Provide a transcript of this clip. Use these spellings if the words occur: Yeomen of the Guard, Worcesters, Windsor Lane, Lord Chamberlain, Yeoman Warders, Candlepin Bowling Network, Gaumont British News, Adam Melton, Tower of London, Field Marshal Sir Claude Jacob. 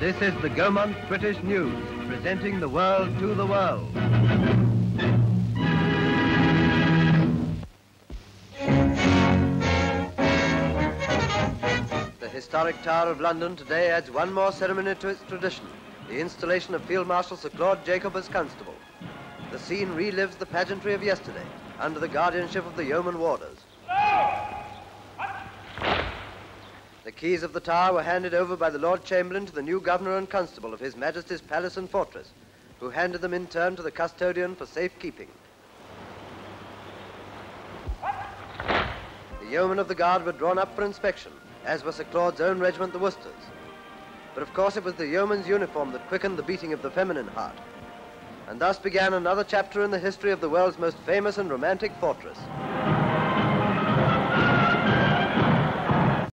This is the Gaumont British News, presenting the world to the world. The historic Tower of London today adds one more ceremony to its tradition, the installation of Field Marshal Sir Claude Jacob as constable. The scene relives the pageantry of yesterday, under the guardianship of the Yeoman Warders. The keys of the tower were handed over by the Lord Chamberlain to the new governor and constable of His Majesty's Palace and Fortress, who handed them in turn to the custodian for safekeeping. The Yeomen of the Guard were drawn up for inspection, as were Sir Claude's own regiment, the Worcesters. But of course it was the yeoman's uniform that quickened the beating of the feminine heart. And thus began another chapter in the history of the world's most famous and romantic fortress.